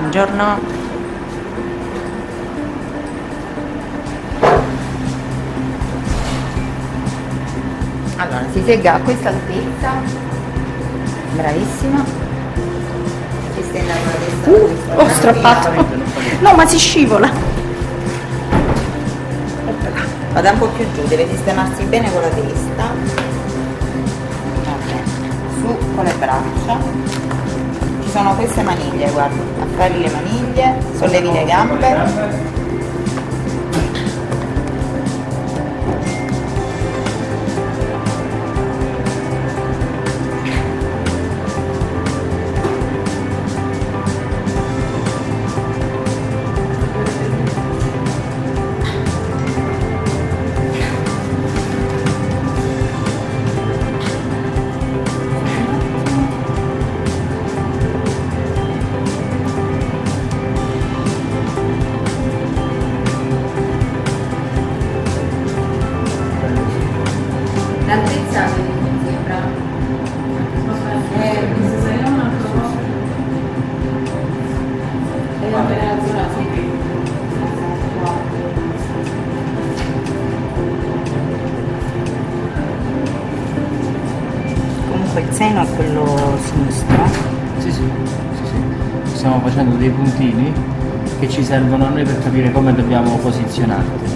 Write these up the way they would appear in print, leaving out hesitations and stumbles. Buongiorno. Allora, si segga a questa altezza, bravissima. Ci stai andando adesso? Ho strappato. No, ma si scivola. Vada un po' più giù, deve sistemarsi bene con la testa. Vabbè. Su con le braccia. Sono queste maniglie, guarda, appari le maniglie, sollevi le gambe, il seno è quello sinistro. Sì. Stiamo facendo dei puntini che ci servono a noi per capire come dobbiamo posizionarti.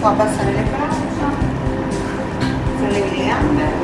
Può abbassare le braccia, sollevi le gambe.